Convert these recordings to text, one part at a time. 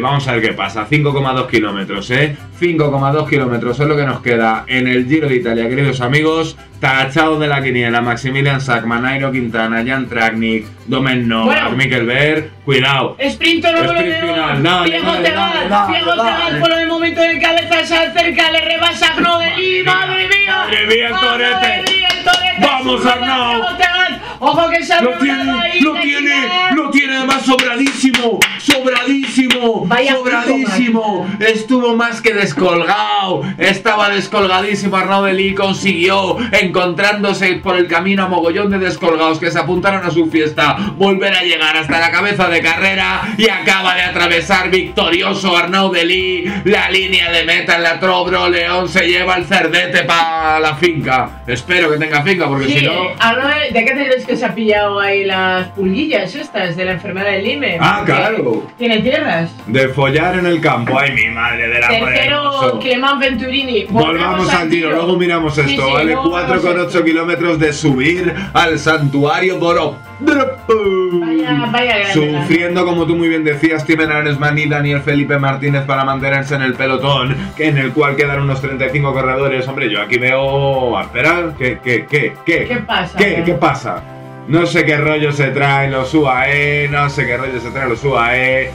Vamos a ver qué pasa, 5,2 kilómetros, 5,2 kilómetros es lo que nos queda en el Giro de Italia, queridos amigos. Tachados de la quiniela, Maximilian Schachmann, Nairo Quintana, Jan Tratnik, Domen Nova, bueno, Miquel Bert, cuidado. Sprint Toro Bro Léon, Diego Tegal por el momento de cabeza, se acerca, le rebasa Arnaud de Lie, madre mía. Madre mía, el torete. Vamos Arnaud. Ojo que se ha lo tiene además sobradísimo, sobradísimo. Estuvo más que descolgado, estaba descolgadísimo. Arnaud de Lie consiguió, encontrándose por el camino a mogollón de descolgados que se apuntaron a su fiesta, volver a llegar hasta la cabeza de carrera y acaba de atravesar victorioso Arnaud de Lie la línea de meta en la Tro Bro Léon. Se lleva el cerdete para la finca. Espero que tenga finca porque sí, si no... ¿De qué te que se ha pillado ahí las pulguillas estas de la enfermedad del Lyme? Ah, claro. Tiene tierras. De follar en el campo. Ay, mi madre de la madre. Tercero, Clement Venturini. Volvamos al tiro, luego miramos esto, sí, sí, ¿vale? 4,8 kilómetros de subir al santuario Boro. Vaya, vaya, sufriendo, como tú muy bien decías, Steven Aronsman y Daniel Felipe Martínez para mantenerse en el pelotón, en el cual quedan unos 35 corredores. Hombre, yo aquí veo... Esperar, ¿qué pasa? ¿Qué pasa? No sé qué rollo se traen los UAE,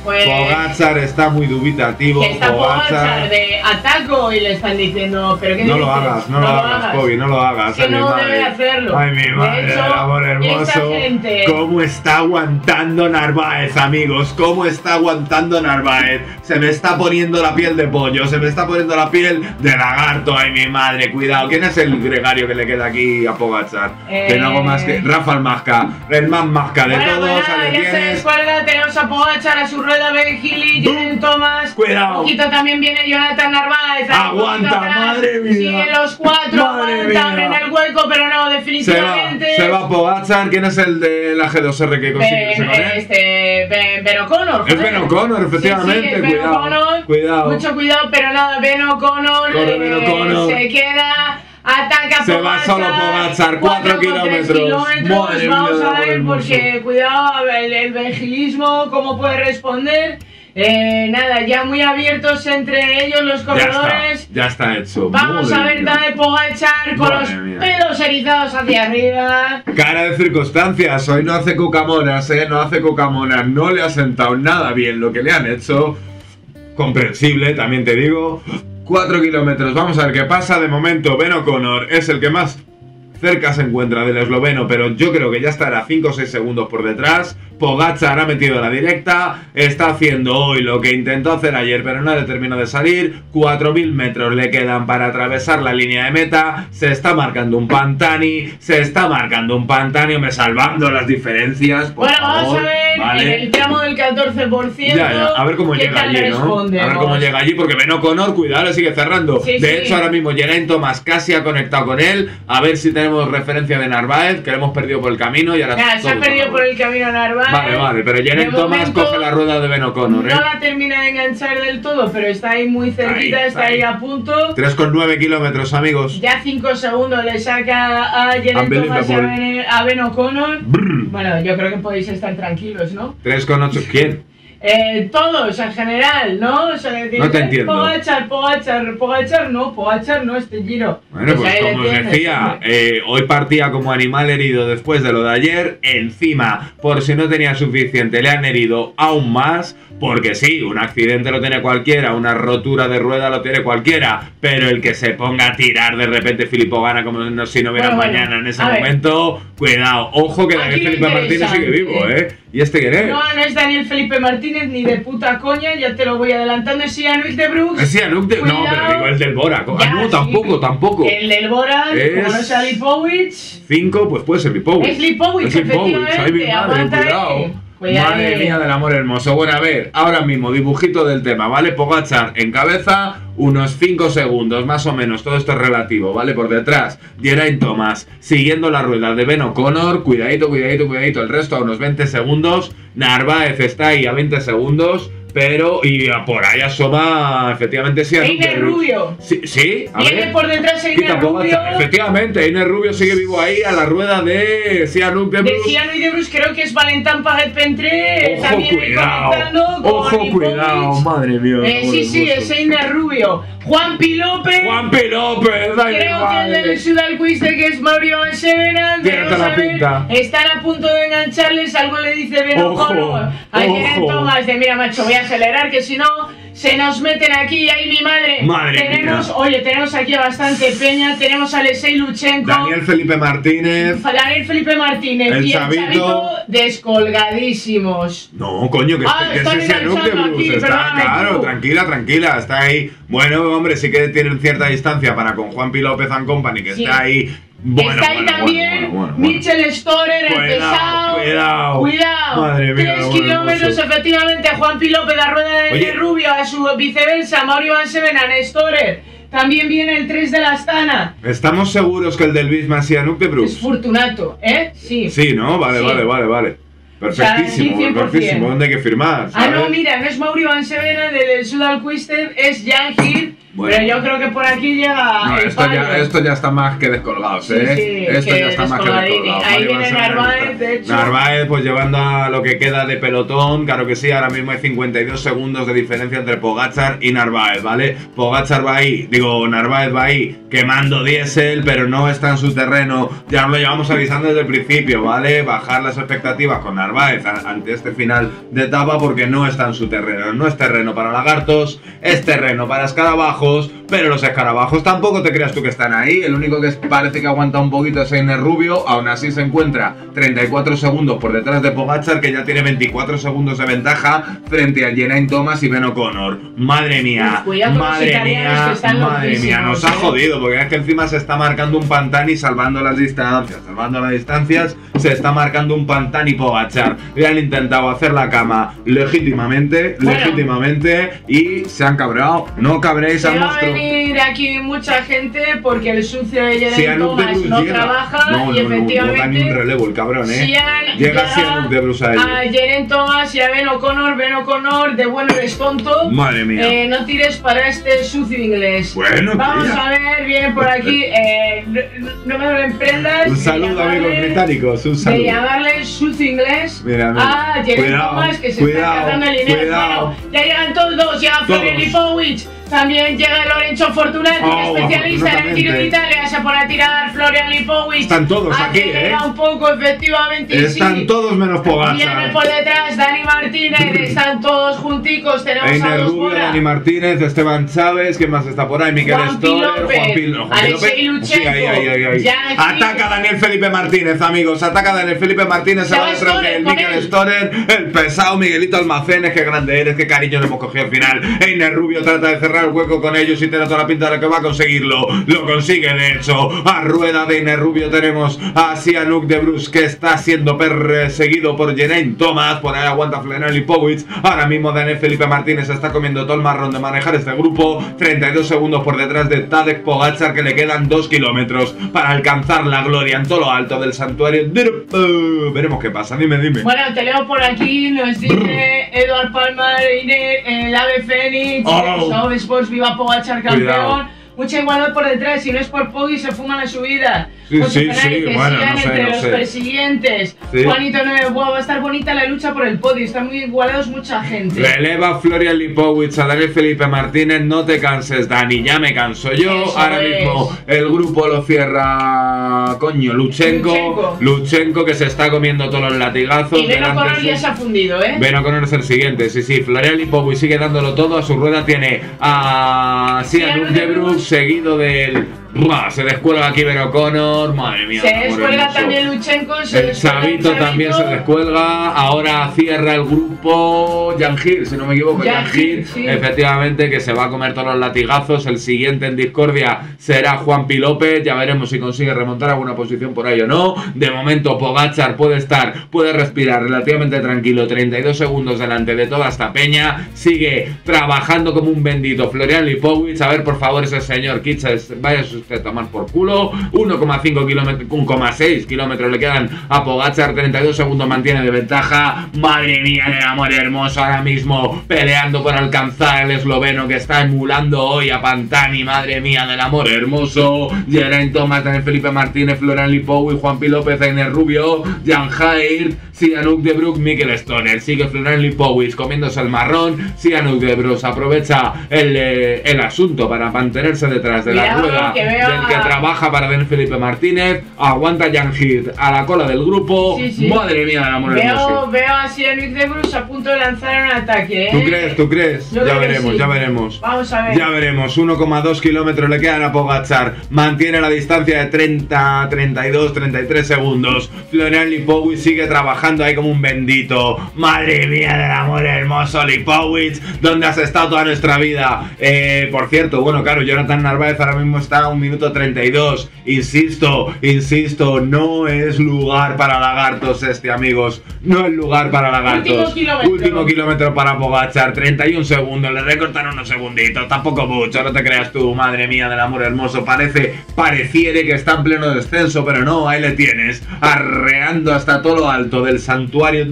Pues, Pogačar está muy dubitativo. Que está Pogačar de ataco y le están diciendo, pero qué no dices? Lo hagas, no lo hagas, Pogi, no lo hagas. Que no debe hacerlo. Ay, mi madre, de hecho, el amor hermoso. Gente... ¿Cómo está aguantando Narváez, amigos? ¿Cómo está aguantando Narváez? Se me está poniendo la piel de pollo, se me está poniendo la piel de lagarto. Ay, mi madre, cuidado. ¿Quién es el gregario que le queda aquí a Pogačar? Que no hago más que Rafael Masca. El más masca de todos, ya se descuelga, tenemos a Pogačar a su rueda, Ben O'Connor, Jim Thomas. Cuidado. Un poquito también viene Jonathan Narváez. Aguanta, madre mía. Siguen los cuatro, aguantan en el hueco, pero no, definitivamente. Se va Pogačar, ¿quién es el de la G2R que consigue? Ben O'Connor. Es Ben O'Connor, efectivamente, cuidado. Mucho cuidado, pero nada, Ben O'Connor se queda. Ataca se Pogačar, va solo Pogačar, 4 kilómetros. Madre vamos mía, a ver, porque cuidado, el vigilismo, cómo puede responder. Nada, ya muy abiertos entre ellos los corredores. Ya está hecho. Vamos a ver, dale Pogačar con los pelos erizados hacia arriba. Cara de circunstancias, hoy no hace cucamonas, no hace cucamonas. No le ha sentado nada bien lo que le han hecho. Comprensible, también te digo. 4 kilómetros, vamos a ver qué pasa. De momento Ben O'Connor es el que más cerca se encuentra del esloveno, pero yo creo que ya estará 5 o 6 segundos por detrás. Pogačar ha metido la directa, está haciendo hoy lo que intentó hacer ayer, pero no le terminó de salir. 4.000 metros le quedan para atravesar la línea de meta. Se está marcando un Pantani, me salvando las diferencias. Por favor, vamos a ver, ¿vale? En el tramo del 14%. Ya, a ver cómo llega allí, ¿no? A ver cómo llega allí, porque Ben O'Connor, cuidado, le sigue cerrando. Sí, de hecho, ahora mismo Geraint Thomas casi ha conectado con él. A ver si tenemos referencia de Narváez, que lo hemos perdido por el camino. Y ahora ya, se ha perdido por el camino Narváez. Vale, pero Geraint Thomas coge la rueda de Ben O'Connor, No la termina de enganchar del todo, pero está ahí muy cerquita, está ahí a punto. 3,9 kilómetros, amigos. Ya 5 segundos le saca a Geraint Thomas a Ben O'Connor. Bueno, yo creo que podéis estar tranquilos, ¿no? 3,8, ¿quién? Todos en general, ¿no? O sea, decir, no te entiendo. Pogačar no, este giro. Bueno, pues como os decía, hoy partía como animal herido después de lo de ayer. Encima, por si no tenía suficiente, le han herido aún más. Porque sí, un accidente lo tiene cualquiera, una rotura de rueda lo tiene cualquiera, pero el que se ponga a tirar de repente Filippo Ganna como si no hubiera mañana en ese momento, cuidado, ojo que Daniel Felipe Martínez sigue vivo, ¿Y este quién es? No es Daniel Felipe Martínez ni de puta coña, ya te lo voy adelantando, es Sianuk de Bruce. No, pero digo el del Bora, no, tampoco. El del Bora, como no sea Lipowitz. 5, pues puede ser Lipowitz. Es Lipowitz, efectivamente, aguanta. Madre mía del amor hermoso. Bueno, a ver, ahora mismo dibujito del tema, ¿vale? Pogačar en cabeza, unos 5 segundos más o menos, todo esto es relativo, ¿vale? Por detrás, Geraint Thomas siguiendo la rueda de Ben O'Connor. Cuidadito, el resto a unos 20 segundos. Narváez está ahí a 20 segundos. Pero, y por ahí asoma, efectivamente, Sianuk de Rubio. Sí, a ver. Viene por detrás Einer Rubio. Efectivamente, Einer Rubio sigue vivo ahí a la rueda de Sianuk de Bruce. De Sianuk de Bruce, creo que es Valentin Paret-Peintre. Ojo, también cuidado. Ojo, cuidado, madre mía. Sí, es Einer Rubio. Juan Pi López. Juan Pi López, creo que el del Sudal Quister, que es Mauri Vansevenant. Están a punto de engancharles. Algo le dice Ben O'Connor a Geraint Thomas de: mira, macho, voy a acelerar, que si no se nos meten aquí. Y ahí mi madre tenemos, mía. Oye, tenemos aquí a bastante peña. Tenemos a Alexei Luchenko, Daniel Felipe Martínez el y Chavito. El Chavito descolgadísimos. No, coño, que es Sianuk de Bruce. Está, claro, tranquila, está ahí. Bueno, hombre, sí que tienen cierta distancia para con Juan Pi López and Company, que sí. Está ahí. Bueno, está ahí también. Mitchell Storer, el pesado. Cuidado. Madre mía, 3 kilómetros, efectivamente, a Juan Pi López, la rueda de Rubio, a su viceversa, Mauri Vansevenant, Storer. También viene el 3 de la Astana. ¿Estamos seguros que el del Bisma es Sianuk de Bruce? Es Fortunato, ¿eh? Sí. Sí, ¿no? Vale. Perfectísimo, o sea, perfectísimo. ¿Dónde hay que firmar? ¿Sabes? Ah, no, mira, no es Mauri Vansevenant del Sudal Quister, es Jan Hir. Bueno. Pero yo creo que por aquí llega. No, esto ya está más que descolgado, ¿eh? Sí, esto ya está más que descolgado. Ahí viene Narváez, de hecho. Narváez, pues llevando a lo que queda de pelotón, claro que sí. Ahora mismo hay 52 segundos de diferencia entre Pogačar y Narváez, ¿vale? Pogačar va ahí, Narváez va ahí quemando diésel, pero no está en su terreno. Ya lo llevamos avisando desde el principio, ¿vale? Bajar las expectativas con Narváez ante este final de etapa porque no está en su terreno. No es terreno para lagartos, es terreno para escarabajos. Pero los escarabajos tampoco te creas tú que están ahí. El único que parece que aguanta un poquito es Einer Rubio. Aún así se encuentra 34 segundos por detrás de Pogačar, que ya tiene 24 segundos de ventaja frente a Geraint Thomas y Ben O'Connor. Madre mía, madre mía, nos ha jodido, porque es que encima se está marcando un Pantani salvando las distancias. Se está marcando un Pantani Pogačar. Le han intentado hacer la cama legítimamente y se han cabreado. No cabréis a va a venir aquí mucha gente porque el sucio de Geraint Thomas no trabaja y efectivamente no da ni un relevo el cabrón, ¿eh? Llega Sianuk de Bruce a Geraint Thomas y a Ben O'Connor de bueno eres tonto. Madre mía. No tires para este sucio inglés. Bueno, vamos a ver, viene por aquí. No me lo emprendas. Un saludo, amigos británicos. Un saludo. De llamarle sucio inglés a Geraint Thomas, que se está cazando el dinero. Bueno, ya llegan todos, llega Florian Lipowitz. También llega Lorenzo Fortunato, especialista en el Giro de Italia, se pone a tirar Florian Lipowitz. Están todos aquí, ¿eh? Un poco, efectivamente. Están todos menos Pogačar. Viene por detrás Dani Martínez, están todos junticos. Tenemos a dos por Dani Martínez, Esteban Chávez, ¿quién más está por ahí? Miquel Storer, Juan Pi López, Alexei Luchenko. Ataca Daniel Felipe Martínez, amigos, se va detrás de Miquel Storer, el pesado Miguelito Almacenes, qué grande eres, qué cariño le hemos cogido al final. Einer Rubio trata de cerrar el hueco con ellos y tiene toda la pinta de que va a conseguirlo. Lo consigue, de hecho. A rueda de Einer Rubio tenemos a Sianuk de Bruce, que está siendo perseguido por Geraint Thomas. Por ahí aguanta Florian Lipowitz. Ahora mismo Daniel Felipe Martínez está comiendo todo el marrón de manejar este grupo. 32 segundos por detrás de Tadej Pogačar, que le quedan 2 kilómetros para alcanzar la gloria en todo lo alto del santuario. Veremos qué pasa. Dime. Bueno, te leo por aquí. Nos dice Eduard Palma, el ave fénix. Sports, viva Pogačar campeón. Cuidado. Mucha igualdad por detrás, si no es por Poggi se fuman la subida. Los persiguientes. Sí. Juanito 9, wow, va a estar bonita la lucha por el podio, están muy igualados, mucha gente. Releva Florian Lipowitz a Daniel Felipe Martínez, no te canses, Dani, ya me canso yo. Ahora mismo el grupo lo cierra, coño, Luchenko, que se está comiendo todos los latigazos. Y Ben O'Connor ya se ha fundido, ¿eh? Ben O'Connor es el siguiente, sí, Florian Lipowitz sigue dándolo todo, a su rueda tiene a Sianuk de Bruce, seguido del... Se descuelga aquí Ben O'Connor, madre mía. Se descuelga también Luchenko, el Chavito también se descuelga. Ahora cierra el grupo Jan Hir, si no me equivoco. Jan Hir, sí. Efectivamente, que se va a comer todos los latigazos. El siguiente en discordia será Juan Pi López. Ya veremos si consigue remontar alguna posición por ahí o no. De momento Pogačar puede respirar relativamente tranquilo, 32 segundos delante de toda esta peña. Sigue trabajando como un bendito Florian Lipowitz. A ver, por favor, ese señor Kitsch, vaya sus a tomar por culo. 1,5 kilómetros, 1,6 kilómetros le quedan a Pogačar, 32 segundos mantiene de ventaja. Madre mía del amor hermoso, ahora mismo peleando por alcanzar el esloveno que está emulando hoy a Pantani. Madre mía del amor hermoso. Geraint Thomas, Daniel Felipe Martínez, Florian Lipowitz, Juan Pi López, Einer Rubio, Jan Hir, Sianuk de Bruce, Mitchell Storer. Sigue Florian Lipowitz comiéndose el marrón. Sianuk de Bruce aprovecha el asunto para mantenerse detrás de la rueda del que trabaja para Ben Felipe Martínez. Aguanta Jan Hir a la cola del grupo. Sí, sí. Madre mía del amor hermoso. Veo a Sianuk de Bruce a punto de lanzar un ataque, ¿eh? ¿Tú crees? ¿Tú crees? Yo ya veremos, sí. Ya veremos. Vamos a ver. Ya veremos. 1,2 kilómetros le quedan a Pogačar. Mantiene la distancia de 30, 32, 33 segundos. Florian Lipowitz sigue trabajando ahí como un bendito. Madre mía del amor hermoso, Lipowitz, ¿dónde has estado toda nuestra vida? Por cierto, bueno, claro, Jonathan Narváez ahora mismo está a 1 minuto 32. Insisto, insisto, no es lugar para lagartos este, amigos. No es lugar para lagartos. Último kilómetro para Pogačar, 31 segundos, le recortan unos segunditos, tampoco mucho, no te creas tú. Madre mía del amor hermoso, pareciere que está en pleno descenso, pero no, ahí le tienes, arreando hasta todo lo alto del santuario.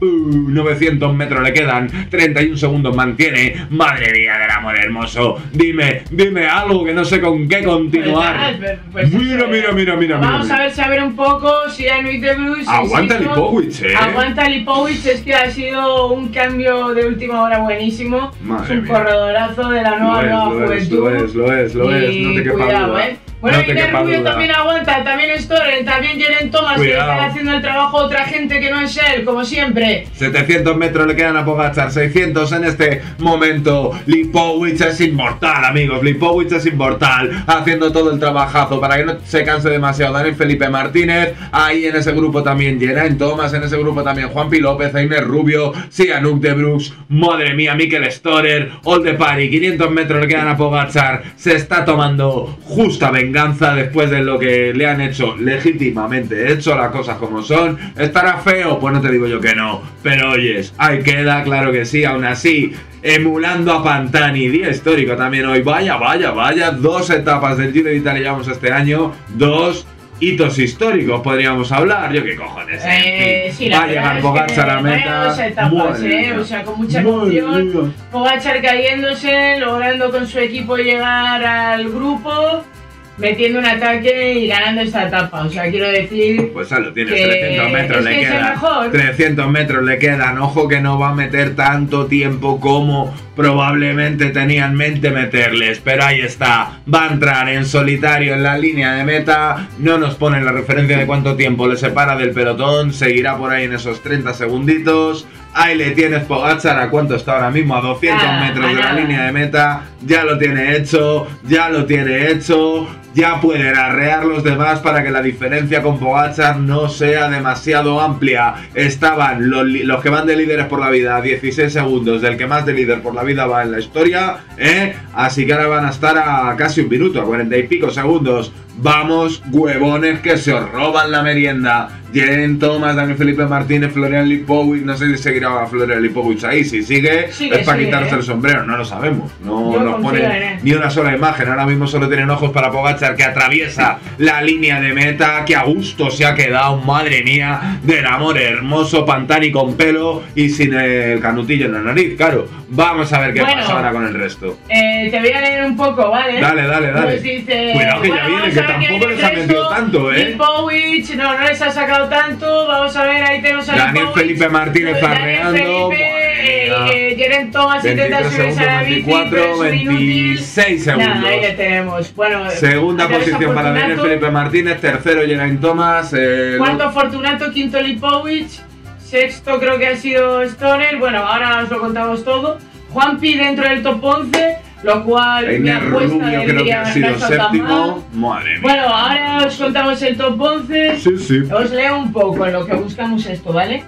900 metros le quedan, 31 segundos mantiene. Madre mía del amor hermoso, dime algo, que no sé con qué continuar. Pues, mira. Vamos a ver, saber un poco si a Luis de Bruce... Aguanta Lipowitz, ¿eh? Aguanta Lipowitz, es que ha sido un cambio de última hora buenísimo. Madre mía. Corredorazo de la nueva juventud. Lo es, no te quepa duda. Bueno, Einer Rubio también aguanta, también Storer, también Geraint Thomas, cuidado, que está haciendo el trabajo otra gente que no es él, como siempre. 700 metros le quedan a Pogačar, 600 en este momento. Lipowitz es inmortal, amigos, Lipowitz es inmortal, haciendo todo el trabajazo para que no se canse demasiado. Daniel Felipe Martínez, ahí en ese grupo también Geraint Thomas, en ese grupo también Juan Pi López, Einer Rubio, Sianuk de Bruce, madre mía, Miquel Storer, Olde Pari. 500 metros le quedan a Pogačar, se está tomando justamente venganza después de lo que le han hecho legítimamente. Hecho las cosas como son. ¿Estará feo? Pues no te digo yo que no. Pero oyes, ahí queda, claro que sí, aún así, emulando a Pantani. Día histórico también hoy. Vaya. Dos etapas del Giro de Italia llevamos este año. Dos hitos históricos podríamos hablar. Yo qué cojones. Sí, va a llegar Pogačar a la meta. Dos etapas, o sea, con mucha emoción. Pogačar cayéndose, logrando con su equipo llegar al grupo, metiendo un ataque y ganando esta etapa. O sea, quiero decir... Pues ahí lo tienes, 300 metros le quedan. 300 metros le quedan. Ojo que no va a meter tanto tiempo como probablemente tenía en mente meterles, pero ahí está, va a entrar en solitario en la línea de meta. No nos ponen la referencia de cuánto tiempo le separa del pelotón, seguirá por ahí en esos 30 segunditos. Ahí le tienes, Pogačar, ¿a cuánto está ahora mismo? A 200 metros de la línea de meta. Ya lo tiene hecho, ya lo tiene hecho. Ya pueden arrear los demás para que la diferencia con Pogačar no sea demasiado amplia. Estaban los que van de líderes por la vida a 16 segundos del que más de líder por la vida va en la historia, ¿eh? Así que ahora van a estar a casi un minuto, a 40 y pico segundos. Vamos, huevones, que se os roban la merienda. Geraint Thomas, Daniel Felipe Martínez, Florian Lipowitz. No sé si seguirá Florian Lipowitz ahí. Si sigue, es para quitarse el sombrero. No lo sabemos. No nos ponen ni una sola imagen. Ahora mismo solo tienen ojos para Pogačar, que atraviesa la línea de meta. Que a gusto se ha quedado. Madre mía del amor hermoso. Pantani con pelo y sin el canutillo en la nariz, claro. Vamos a ver qué pasa ahora con el resto. Te voy a leer un poco, ¿vale? Dale. Pues dice, cuidado que ya viene, que tampoco les ha metido tanto, ¿eh? Lipowitz, no les ha sacado tanto. Vamos a ver, ahí tenemos a Daniel Felipe Martínez farreando. Geraint Thomas intenta subirse a la bici, 26 segundos. Nada, ahí le tenemos. Bueno, segunda posición para Daniel Felipe Martínez, tercero Geraint Thomas, cuarto Fortunato, quinto Lipowitz, sexto creo que ha sido Storer. Bueno, ahora os lo contamos todo. Juan Pi dentro del top 11, lo cual me apuesta creo que ha sido séptimo. Madre mía. Bueno, ahora os contamos el top 11. Sí. Os leo un poco en lo que buscamos esto, ¿vale?